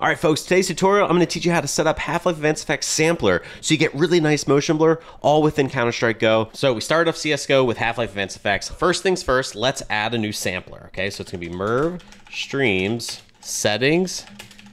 Alright folks, today's tutorial, I'm going to teach you how to set up Half-Life Advanced Effects Sampler so you get really nice motion blur all within Counter-Strike Go. So we started off CSGO with Half-Life Advanced Effects. First things first, let's add a new sampler. Okay, so it's going to be merv streams settings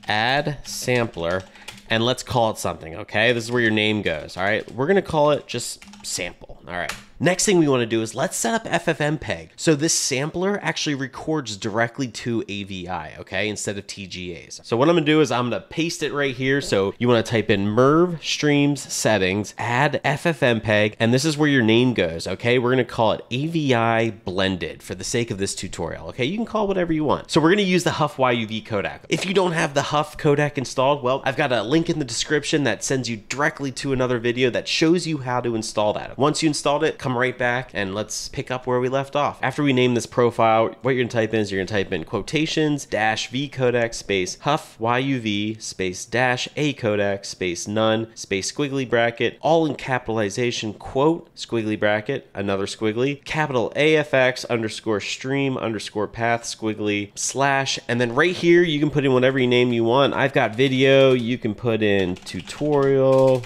add sampler and let's call it something. Okay, this is where your name goes. Alright, we're going to call it just sample. Alright. Next thing we want to do is let's set up FFmpeg. So this sampler actually records directly to AVI, okay, instead of TGAs. So what I'm going to do is I'm going to paste it right here. So you want to type in merv streams settings, add FFmpeg, and this is where your name goes, okay? We're going to call it AVI blended for the sake of this tutorial, okay? You can call it whatever you want. So we're going to use the Huff YUV codec. If you don't have the Huff codec installed, well, I've got a link in the description that sends you directly to another video that shows you how to install that. Once you installed it, come right back and let's pick up where we left off. After we name this profile, what you're gonna type in is you're gonna type in quotations dash v codec space huff yuv space dash a codec space none space squiggly bracket, all in capitalization, quote squiggly bracket, another squiggly, capital AFX underscore stream underscore path squiggly slash, and then right here you can put in whatever name you want. I've got video, you can put in tutorial,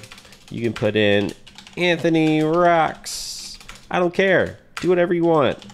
you can put in Anthony Rocks. I don't care. Do whatever you want.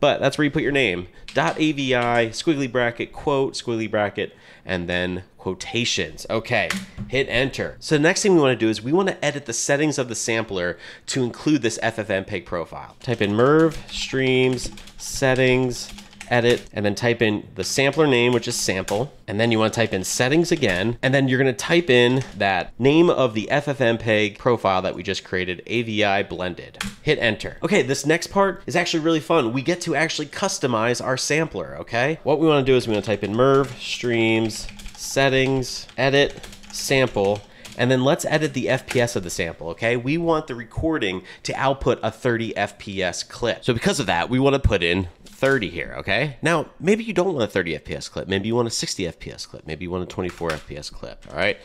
But that's where you put your name. .avi, squiggly bracket, quote, squiggly bracket, and then quotations. Okay, hit enter. So the next thing we want to do is we want to edit the settings of the sampler to include this FFmpeg profile. Type in merv streams settings edit, and then type in the sampler name, which is sample, and then you want to type in settings again, and then you're going to type in that name of the FFmpeg profile that we just created, AVI blended. Hit enter. Okay, this next part is actually really fun. We get to actually customize our sampler, okay? What we want to do is we want to type in merv streams settings edit sample, and then let's edit the FPS of the sample, okay? We want the recording to output a 30 FPS clip. So because of that, we want to put in 30 here, okay? Now, maybe you don't want a 30 FPS clip. Maybe you want a 60 FPS clip. Maybe you want a 24 FPS clip, all right?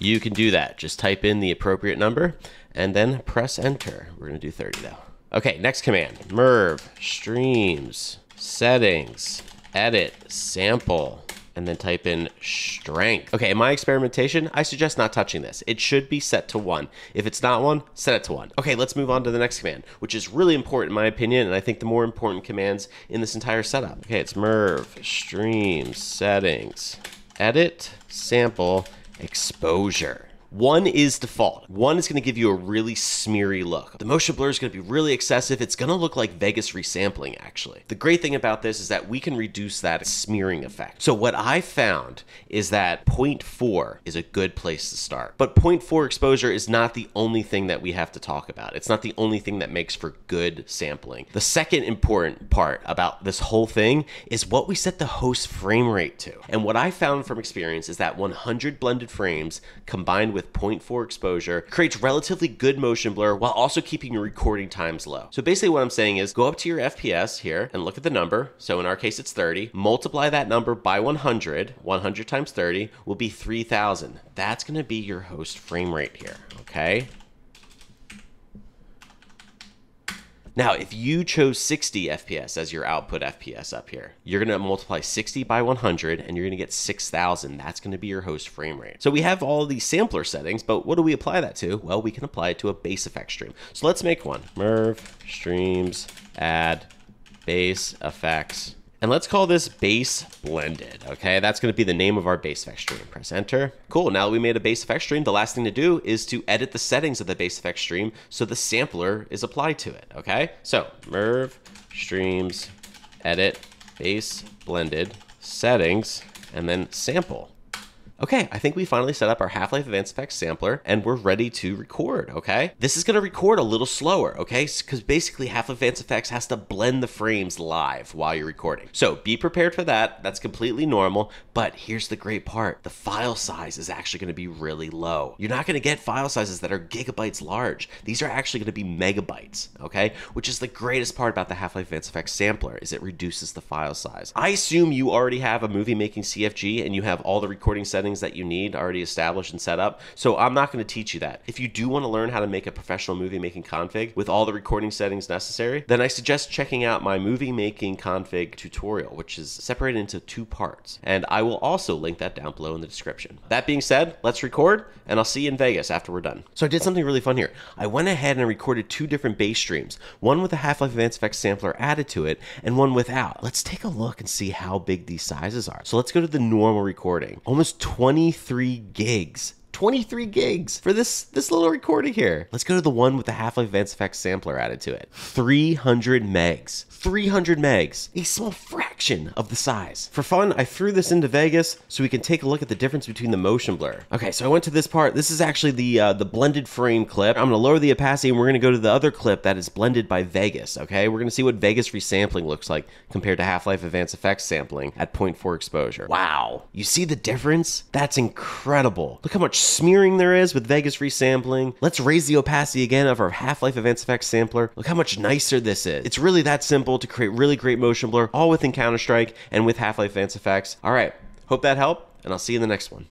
You can do that. Just type in the appropriate number and then press enter. We're gonna do 30 though. Okay, next command, merv streams settings edit sample, and then type in strength. Okay, in my experimentation, I suggest not touching this. It should be set to 1. If it's not 1, set it to 1. Okay, let's move on to the next command, which is really important in my opinion, and I think the more important commands in this entire setup. Okay, it's merv stream settings edit sample exposure. 1 is default. 1 is going to give you a really smeary look. The motion blur is going to be really excessive. It's going to look like Vegas resampling, actually. The great thing about this is that we can reduce that smearing effect. So what I found is that 0.4 is a good place to start. But 0.4 exposure is not the only thing that we have to talk about. It's not the only thing that makes for good sampling. The second important part about this whole thing is what we set the host frame rate to. And what I found from experience is that 100 blended frames combined with 0.4 exposure creates relatively good motion blur while also keeping your recording times low. So basically what I'm saying is go up to your FPS here and look at the number. So in our case, it's 30. Multiply that number by 100. 100 times 30 will be 3000. That's going to be your host frame rate here. Okay. Now, if you chose 60 FPS as your output FPS up here, you're going to multiply 60 by 100 and you're going to get 6,000. That's going to be your host frame rate. So we have all these sampler settings, but what do we apply that to? Well, we can apply it to a bass effect stream. So let's make one. Merv streams add bass effects. And let's call this bass blended, okay? That's gonna be the name of our bass effect stream. Press enter. Cool, now that we made a bass effect stream, the last thing to do is to edit the settings of the bass effect stream so the sampler is applied to it, okay? So, merv streams, edit, bass blended, settings, and then sample. Okay, I think we finally set up our Half-Life Advanced Effects sampler and we're ready to record, okay? This is gonna record a little slower, okay? Because basically Half-Life Advanced Effects has to blend the frames live while you're recording. So be prepared for that, that's completely normal, but here's the great part. The file size is actually gonna be really low. You're not gonna get file sizes that are gigabytes large. These are actually gonna be megabytes, okay? Which is the greatest part about the Half-Life Advanced Effects sampler, is it reduces the file size. I assume you already have a movie making CFG and you have all the recording settings settings that you need already established and set up. So I'm not going to teach you that. If you do want to learn how to make a professional movie making config with all the recording settings necessary, then I suggest checking out my movie making config tutorial, which is separated into 2 parts. And I will also link that down below in the description. That being said, let's record and I'll see you in Vegas after we're done. So I did something really fun here. I went ahead and recorded 2 different bass streams, one with a Half-Life Advanced Effects sampler added to it and one without. Let's take a look and see how big these sizes are. So let's go to the normal recording. Almost 23 gigs. 23 gigs for this little recording here. Let's go to the one with the Half-Life Advanced Effects sampler added to it. 300 megs. 300 megs. A small fraction of the size. For fun, I threw this into Vegas so we can take a look at the difference between the motion blur. Okay, so I went to this part. This is actually the blended frame clip. I'm gonna lower the opacity and we're gonna go to the other clip that is blended by Vegas, okay? We're gonna see what Vegas resampling looks like compared to Half-Life Advanced Effects sampling at 0.4 exposure. Wow, you see the difference? That's incredible. Look how much smearing there is with Vegas resampling. Let's raise the opacity again of our Half-Life Advanced Effects sampler. Look how much nicer this is. It's really that simple to create really great motion blur, all within Counter-Strike and with Half-Life Advanced Effects. All right, hope that helped, and I'll see you in the next one.